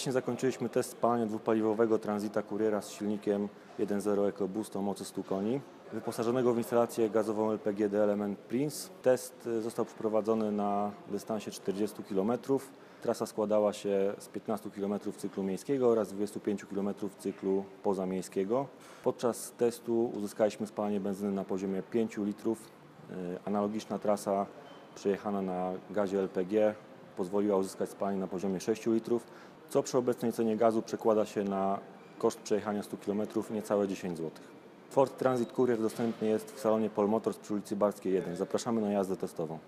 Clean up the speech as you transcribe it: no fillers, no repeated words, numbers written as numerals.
Właśnie zakończyliśmy test spalania dwupaliwowego Transita Couriera z silnikiem 1.0 EcoBoost o mocy 100 koni, wyposażonego w instalację gazową LPG D-Element Prince. Test został przeprowadzony na dystansie 40 km. Trasa składała się z 15 km cyklu miejskiego oraz 25 km cyklu pozamiejskiego. Podczas testu uzyskaliśmy spalanie benzyny na poziomie 5 litrów. Analogiczna trasa przejechana na gazie LPG pozwoliła uzyskać spalanie na poziomie 6 litrów, co przy obecnej cenie gazu przekłada się na koszt przejechania 100 km niecałe 10 zł. Ford Transit Courier dostępny jest w salonie Pol Motors przy ulicy Barskiej 1. Zapraszamy na jazdę testową.